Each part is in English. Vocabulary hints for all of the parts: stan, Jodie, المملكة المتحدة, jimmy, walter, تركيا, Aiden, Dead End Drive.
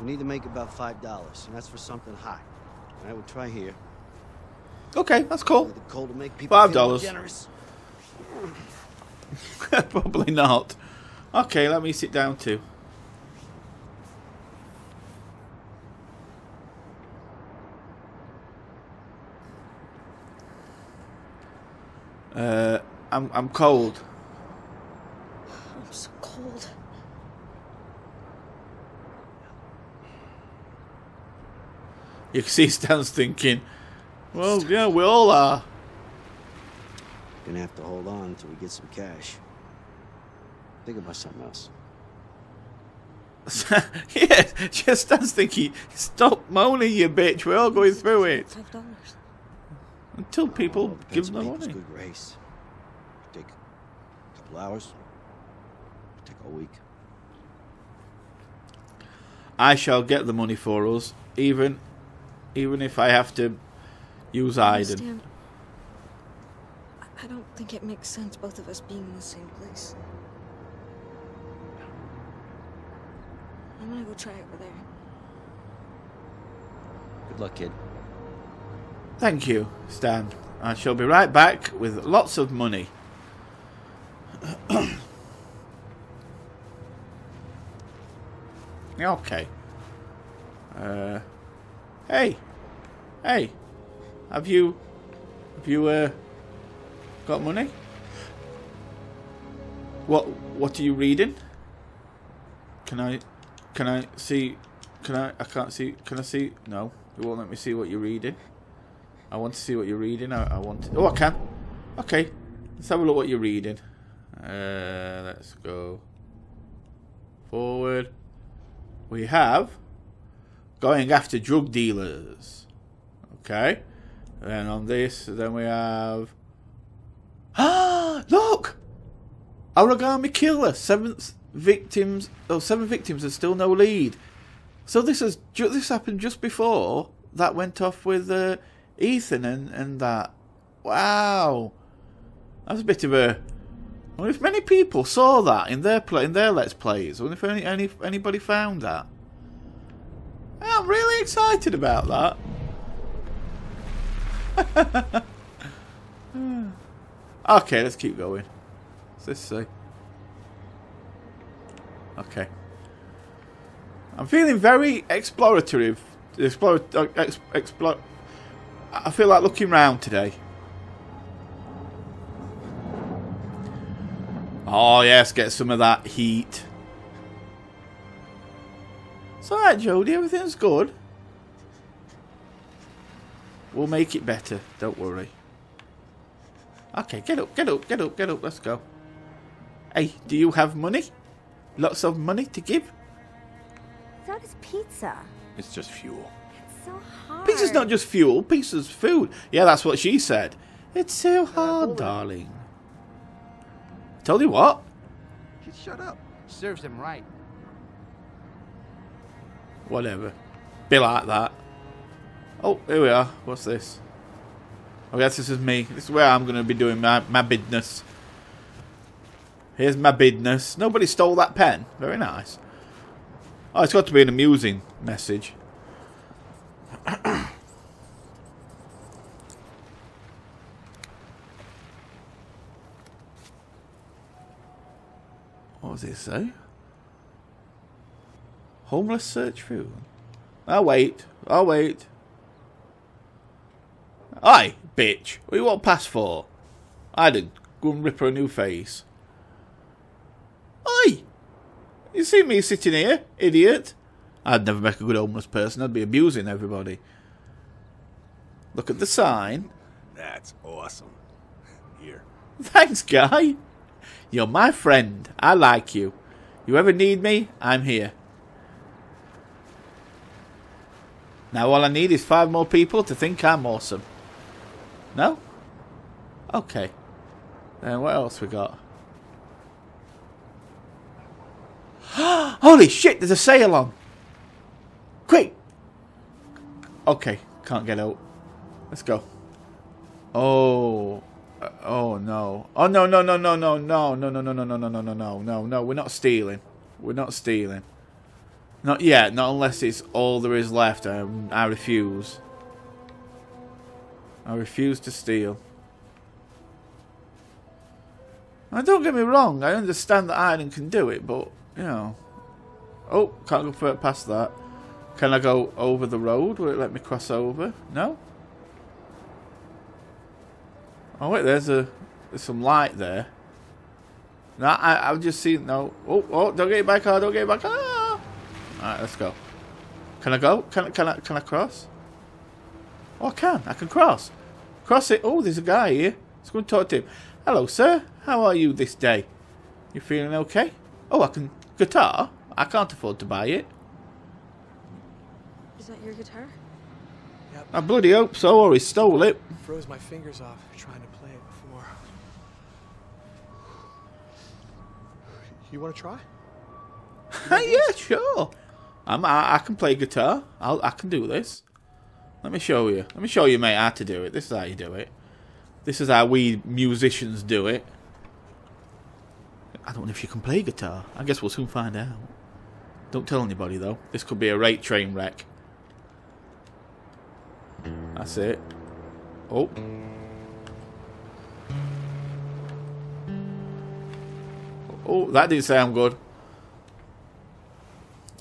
We need to make about $5, and that's for something hot. I would try here. Okay, that's cool. $5. Generous. Probably not. Okay, let me sit down too. I'm cold. I'm so cold. You can see Stan's thinking, well, yeah, we all are. Gonna have to hold on until we get some cash. Think about something else. Yeah, just Stan's thinking, stop moaning, you bitch. We're all going through it. $5. Until people give them the money. Good race. Take a couple hours. Take a week. I shall get the money for us, even if I have to use Aiden. I don't think it makes sense both of us being in the same place. I'm gonna go try over there. Good luck, kid. Thank you, Stan. I shall be right back with lots of money. Okay. Hey, have you got money? What are you reading? Can I see? No, it won't let me see what you're reading. I want to see what you're reading. Oh, I can. Okay, let's have a look what you're reading. Let's go forward. We have going after drug dealers. Okay. Then on this, then we have. Ah, look! Origami killer. Seven victims and still no lead. So this happened just before that went off with the. Ethan and that. Wow, that's a bit of a. I wonder if many people saw that in their let's plays. I wonder if anybody found that. I'm really excited about that. Okay, let's keep going. What's this say? Okay, I'm feeling very exploratory. I feel like looking round today. Oh yes, get some of that heat. It's alright, Jodie, everything's good. We'll make it better, don't worry. Okay, get up, let's go. Hey, do you have money? Lots of money to give? So does pizza. It's just fuel. So hard. Pizza's not just fuel, pizza's food. Yeah, that's what she said. It's so hard, darling. Told you what? Kid, shut up. Serves him right. Whatever. Be like that. Oh, here we are. What's this? Oh, yes, this is me. This is where I'm going to be doing my business. Here's my business. Nobody stole that pen. Very nice. Oh, it's got to be an amusing message. What does it say? Homeless search through. I'll wait. Aye, bitch. What do you want pass for? I did. Go and rip her a new face. Aye! You see me sitting here, idiot? I'd never make a good homeless person. I'd be abusing everybody. Look at the sign. That's awesome. Here. Thanks, guy. You're my friend. I like you. You ever need me, I'm here. Now all I need is 5 more people to think I'm awesome. No? Okay. Then what else we got? Holy shit, there's a sale on. Quick! Okay, can't get out. Let's go. Oh, oh no! Oh no! We're not stealing. Not yet, not unless it's all there is left. I refuse. I refuse to steal. Now, don't get me wrong, I understand that Aiden can do it, but, you know... Oh, can't go further past that. Can I go over the road? Will it let me cross over? No? Oh wait, there's some light there. No, I've just seen... No. Oh, don't get it by car, don't get it by car! Alright, let's go. Can I go? Can I cross? Oh, I can cross. Cross it. Oh, there's a guy here. Let's go and talk to him. Hello, sir. How are you this day? You feeling okay? Oh, I can... Guitar? I can't afford to buy it. Is that your guitar? Yep. I bloody hope so, or he stole it. Froze my fingers off trying to play it before. You want to try? Yeah, sure. I can play guitar. I can do this. Let me show you. Let me show you, mate, how to do it. This is how you do it. This is how we musicians do it. I don't know if you can play guitar. I guess we'll soon find out. Don't tell anybody, though. This could be a right train wreck. That's it. Oh. Oh, that didn't sound good.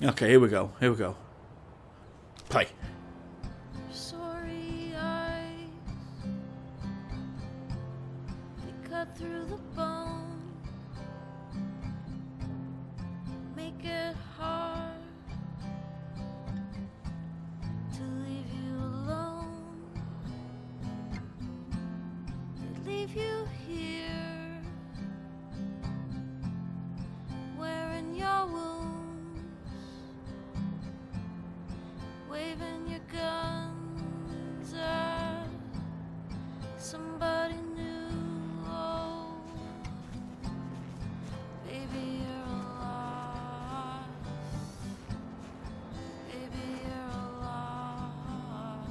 Okay, here we go. Here we go. Play. Sorry eyes, they cut through the bone, make it hard to leave you alone. They leave you here, wearing your wounds. Waving your guns at somebody new. Oh, baby, you're alive. Baby, you're alive.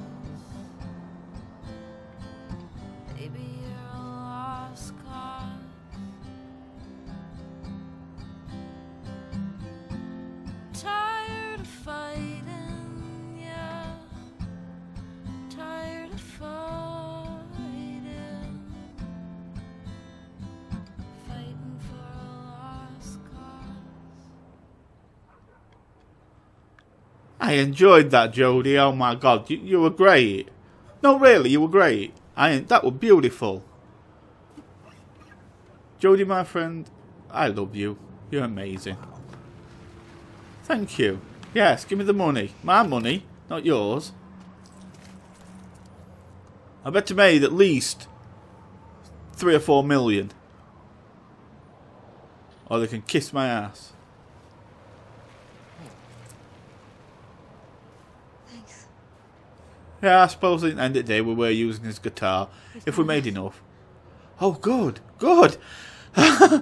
Baby, you're a lost cause. Tired of fighting. Fighting for a lost cause. I enjoyed that, Jodie. Oh my God, you were great. No, really, you were great. That was beautiful. Jodie, my friend, I love you. You're amazing. Thank you. Yes, give me the money. My money, not yours. I bet you made at least 3 or 4 million. Or they can kiss my ass. Thanks. Yeah, I suppose at the end of the day we were using his guitar. If we made enough. Oh, good. Good. I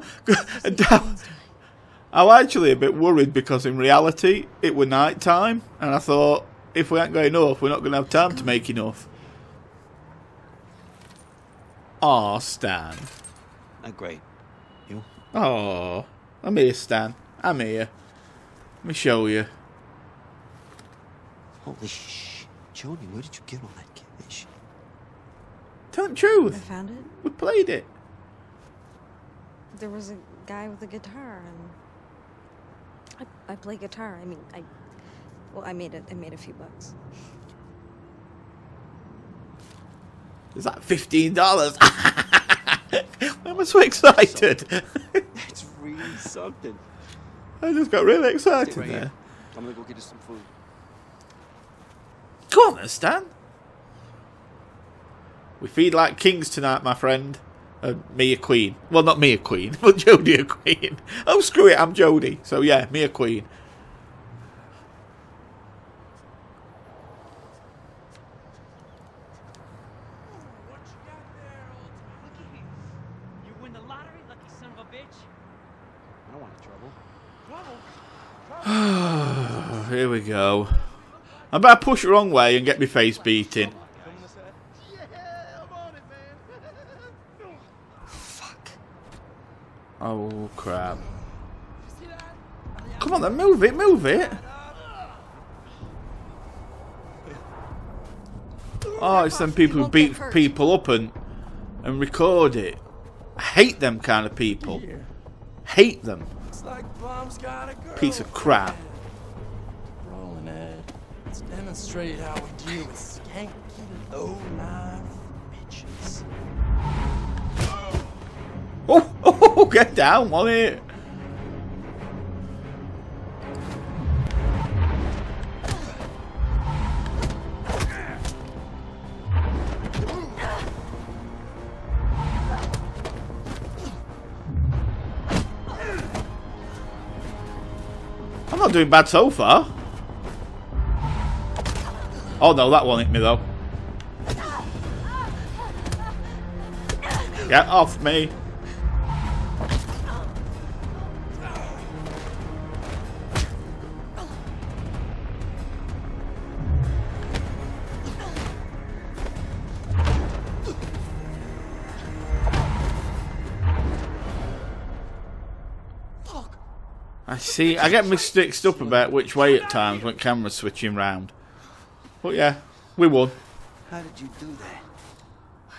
was actually a bit worried because in reality it were night time. And I thought, if we ain't got enough, we're not going to have time to make enough. Aw, Stan. Oh, great. You? Aw. I'm here, Stan. I'm here. Let me show you. Holy sh! Jodie, where did you get all that cash? Tell the truth. I found it. We played it. There was a guy with a guitar, and I play guitar. I mean, I made it. I made a few bucks. Is that $15? Why am I so excited? That's really something. I just got really excited right there. Here. I'm gonna go get us some food. Come on, then, Stan. We feed like kings tonight, my friend. Me a queen. Well, not me a queen, but Jodie a queen. Oh, screw it, I'm Jodie. So yeah, me a queen. Here we go. I'm about to push the wrong way and get my face beaten. Fuck. Oh crap. Come on then, move it, move it. Oh, it's them people who beat people up and record it. I hate them kind of people. Hate them. Piece of crap. Rolling Ed. Let's demonstrate how we deal with skanky low life bitches. Oh, get down, Wally. I'm not doing bad so far. Oh no, that one hit me though. Get off me. See, I get mixed up about which way at times when camera's switching round. But yeah, we won. How did you do that? I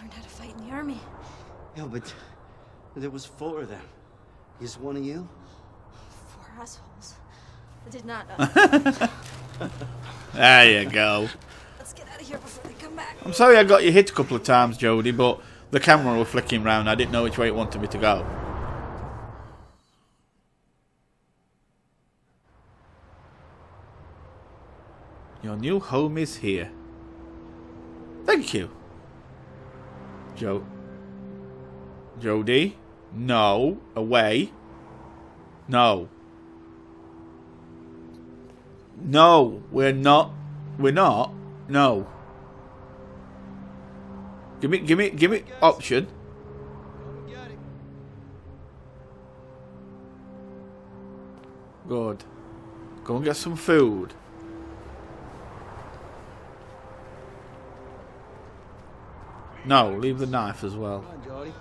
learned how to fight in the army. Yeah, but there was 4 of them. Is one of you? 4 assholes. I did not know. There you go. Let's get out of here before they come back. I'm sorry I got you hit a couple of times, Jodie, but the camera was flicking round. I didn't know which way it wanted me to go. Your new home is here. Thank you. Jodie? No. Away. No. No. We're not. We're not. No. Give me option. Good. Go and get some food. No, leave the knife as well. Come on, Jodie.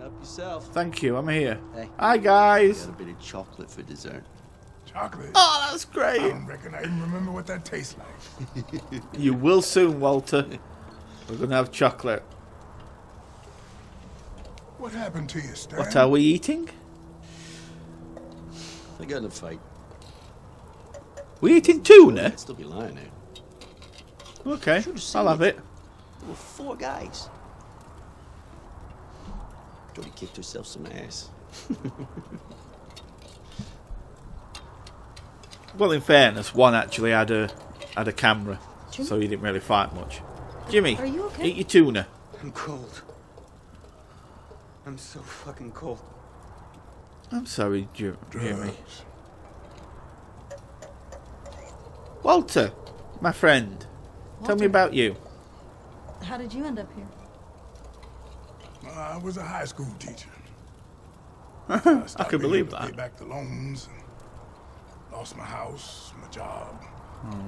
Help yourself. Thank you, I'm here. Hey. Hi, guys. A bit of chocolate for dessert. Chocolate? Oh, that's great. I don't reckon I even remember what that tastes like. You will soon, Walter. We're going to have chocolate. What happened to you, Stan? What are we eating? I got in a fight. We're eating tuna? I'd still be lying there. Okay, I'll have it. There were 4 guys. Jodie kicked herself some ass. Well, in fairness, one actually had a camera, Jimmy? So he didn't really fight much. Jimmy, are you okay? Eat your tuna. I'm cold. I'm so fucking cold. I'm sorry, Jimmy. Walter, my friend, tell me about you. How did you end up here? I was a high school teacher. I could believe that. I paid back the loans. Lost my house, my job,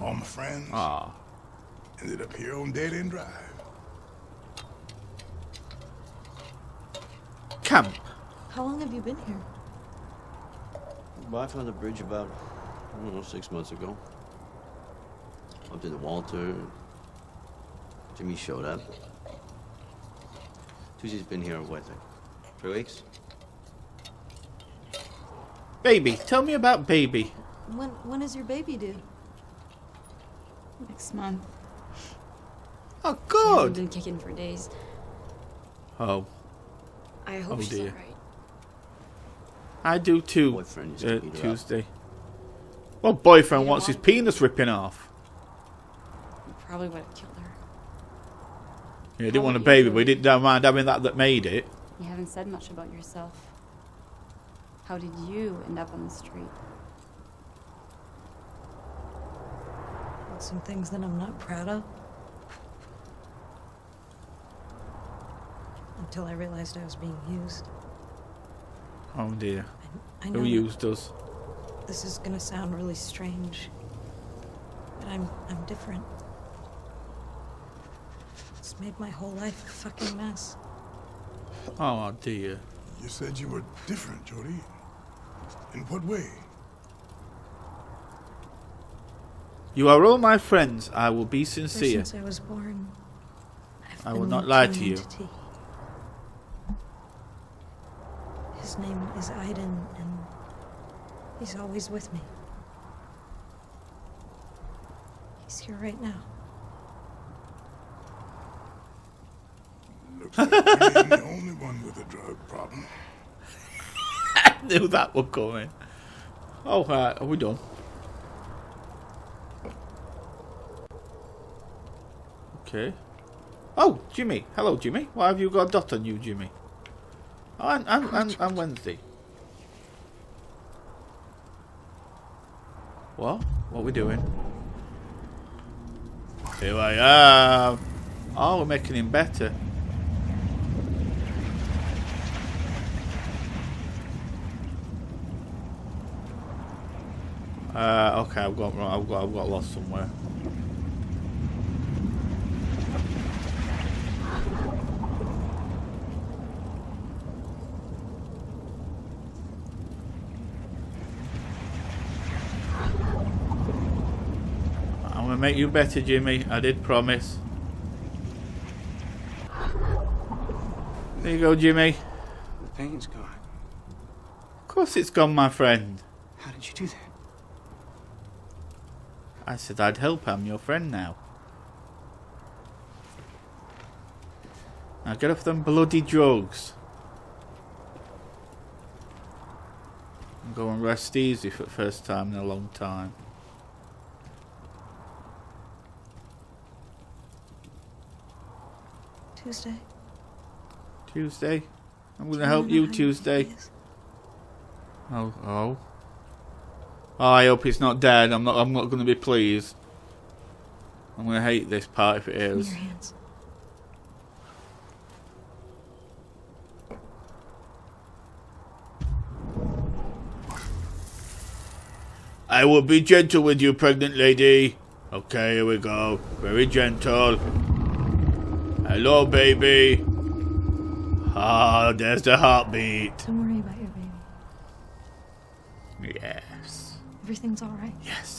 all my friends. Aww. Ended up here on Dead End Drive. Camp. How long have you been here? Well, I found the bridge about, I don't know, 6 months ago. Up to the Walter. Jimmy showed up. Tuesday's been here, what, like 3 weeks? Baby. Tell me about baby. When is your baby due? Next month. Oh, God. I've been kicking for days. Oh. I hope she's all right. I do too, boyfriend Tuesday. Well, boyfriend wants his penis ripping off. You probably would have killed her. Yeah, didn't want a baby, but he didn't mind having that made it. You haven't said much about yourself. How did you end up on the street? Some things that I'm not proud of. Until I realized I was being used. Oh dear. I know who used us? This is gonna sound really strange, but I'm different. Made my whole life a fucking mess. Oh dear. You said you were different, Jodie. In what way? You are all my friends. I will be sincere. Since I was born, I will not lie to you. Entity. His name is Aiden, and he's always with me. He's here right now. Looks like I'm the only one with a drug problem. I knew that would come in. Oh, are we done? Okay. Oh, Jimmy. Hello, Jimmy. Why have you got a dot on you, Jimmy? Oh, and Wednesday. What? What are we doing? Here I am. Oh, we're making him better. Okay, I've got lost somewhere. Make you better, Jimmy. I did promise. There you go, Jimmy. The pain's gone. Of course it's gone, my friend. How did you do that? I said I'd help. I'm your friend now. Now get off them bloody drugs. And go and rest easy for the first time in a long time. Tuesday. I'm gonna help you, Tuesday. Oh. I hope it's not dead. I'm not gonna be pleased. I'm gonna hate this part if it is. I will be gentle with you, pregnant lady. Okay, here we go. Very gentle. Hello, baby. Ah, there's the heartbeat. Don't worry about your baby. Yes. Everything's all right. Yes.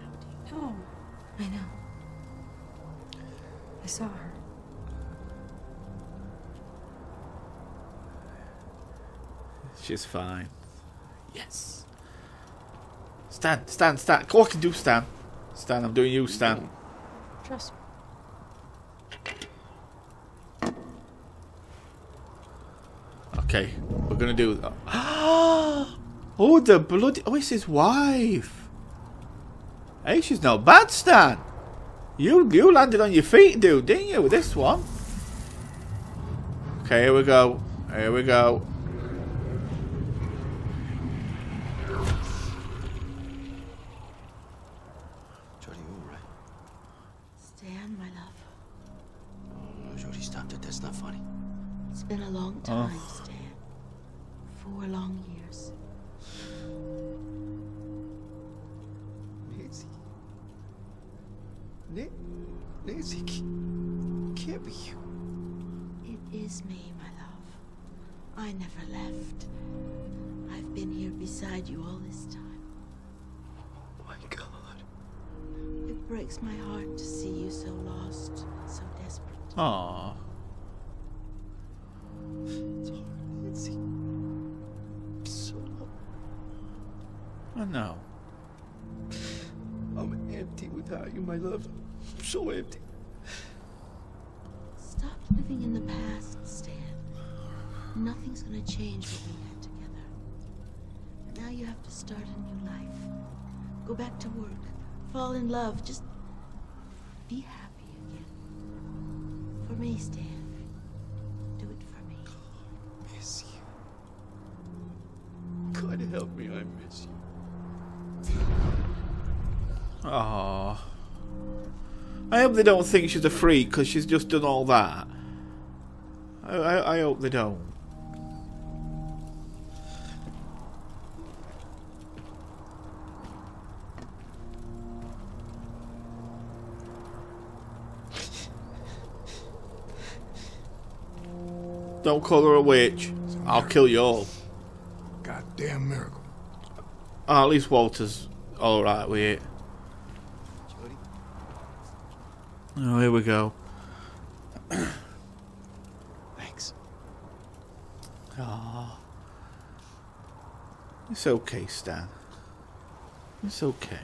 How do you know? I know. I saw her. She's fine. Yes. Stan. Oh, I can do Stan. Stan, I'm doing you, Stan. Trust me. Okay, we're gonna do that. Oh, the bloody. Oh, it's his wife. Hey, she's not bad, Stan. You landed on your feet, dude, didn't you, with this one? Okay, here we go. Nancy, can't be you. It is me, my love. I never left. I've been here beside you all this time. Oh my God. It breaks my heart to see you so lost, so desperate. Aww. It's hard, Nancy. I'm so low. I know. I'm empty without you, my love. I'm so empty. Stop living in the past, Stan. Nothing's gonna change what we had together. But now you have to start a new life. Go back to work. Fall in love. Just be happy again. For me, Stan. Do it for me. I miss you. God help me, I miss you. Aww. I hope they don't think she's a freak because she's just done all that. I hope they don't. Don't call her a witch. I'll kill you all. Goddamn miracle. At least Walter's Alright, wait. Oh, here we go. Thanks. Oh. It's okay, Stan. It's okay.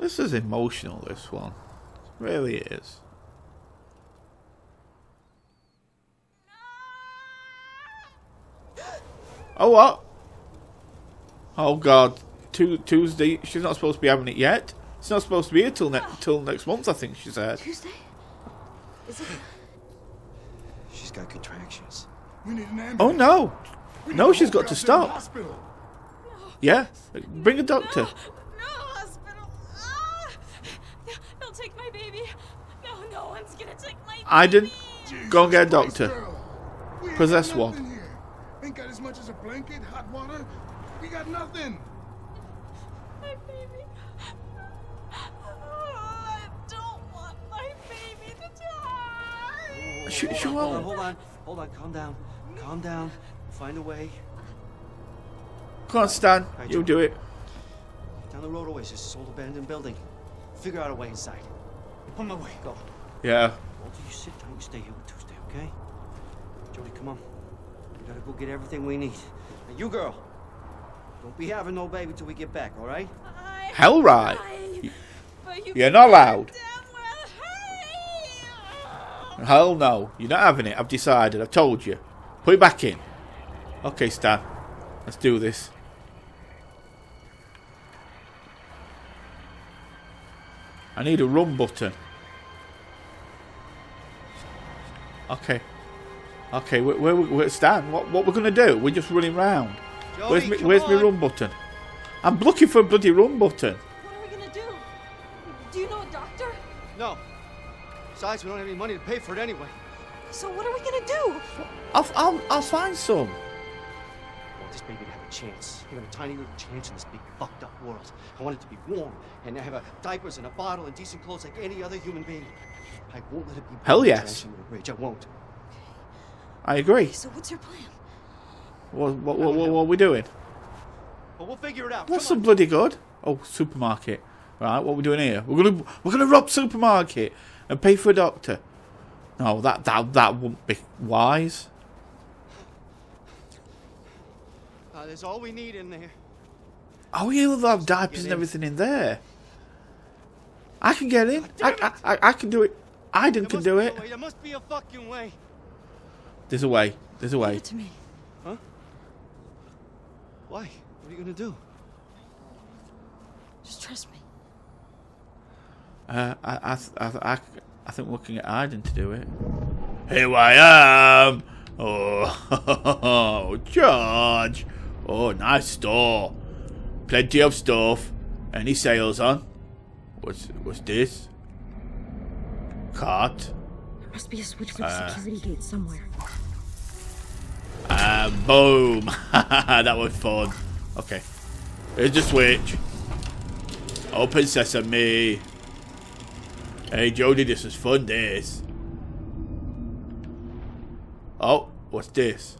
This is emotional, this one. It really is. Oh, what? Oh, God. Tuesday. She's not supposed to be having it yet. It's not supposed to be here till next month, I think she said. Tuesday? Is it? She's got contractions. We need an ambulance. Oh, no. No, she's got to stop. Yeah. Bring a doctor. Take my baby. No, no one's gonna take my baby. I didn't. Go and get a doctor. Possess one. Ain't got as much as a blanket, hot water. We got nothing. My baby. Oh, I don't want my baby to die. She won't. Hold on. Calm down. Calm down. Find a way. Come on, Stan. You'll do it. Down the road always is this old abandoned building. Figure out a way inside. On my way, go. Yeah. Walter, you sit down, you stay here with Tuesday, okay? Jodie, come on. We gotta go get everything we need. And you, girl, don't be having no baby till we get back, all right? Hell right. You're not allowed. Well, hell no. You're not having it. I've decided. I've told you. Put it back in. Okay, Stan. Let's do this. I need a run button. Okay. Okay, where Stan? What we're gonna do? We're just running round. Jodie, where's my run button? I'm looking for a bloody run button. What are we gonna do? Do you know a doctor? No. Besides, we don't have any money to pay for it anyway. So what are we gonna do? I'll find some. I want this baby to have a chance, even a tiny little chance in this big fucked up world. I want it to be warm and have a diapers and a bottle and decent clothes like any other human being. I won't let it be. Hell yes. I won't. I agree. Okay, so what's your plan? What are we doing? Well, we'll figure it out. What's so bloody good? Oh, supermarket. Right, what are we doing here? We're gonna rob supermarket and pay for a doctor. No, that wouldn't be wise. There's all we need in there. Oh, yeah, we'll have diapers and everything in there. I can get in. I can do it. Aiden can do it. There must be a fucking way. There's a way. There's a way. Give it to me. Huh? Why? What are you gonna do? Just trust me. I think we're looking at Aiden to do it. Here I am. Oh, George. Oh, nice store. Plenty of stuff. Any sales on? What's this? Cart. There must be a switch for the security gate somewhere. Boom. That was fun. Okay. Here's the switch. Open sesame. Hey, Jodie, this is fun, this. Oh, what's this?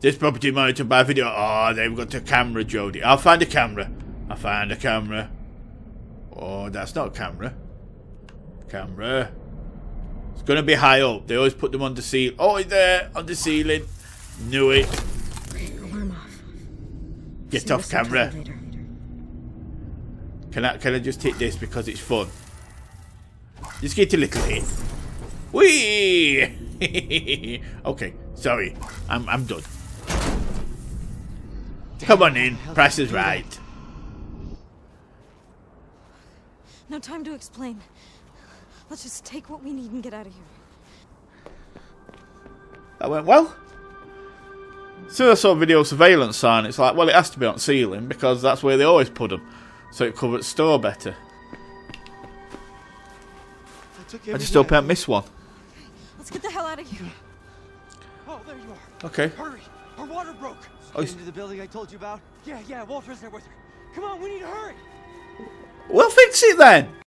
This property monitored by video. Oh, they've got a camera, Jodie. I'll find a camera. I find a camera. Oh, that's not a camera. Camera. It's gonna be high up. They always put them on the ceiling. Oh, it's there on the ceiling. Knew it. Alarm off. Get off camera. Can I just hit this because it's fun? Just get a little hit. Whee! Okay, sorry. I'm done. Come on in. Price is right. No time to explain. Let's just take what we need and get out of here. That went well. So I saw video surveillance sign. It's like, well, it has to be on ceiling because that's where they always put them. So it covered store better. I just hope I don't miss one. Let's get the hell out of here. Oh, there you are. Okay. Hurry. Her water broke. Oh, into the building I told you about. Yeah, Walter's there with her. Come on, we need to hurry. We'll fix it then.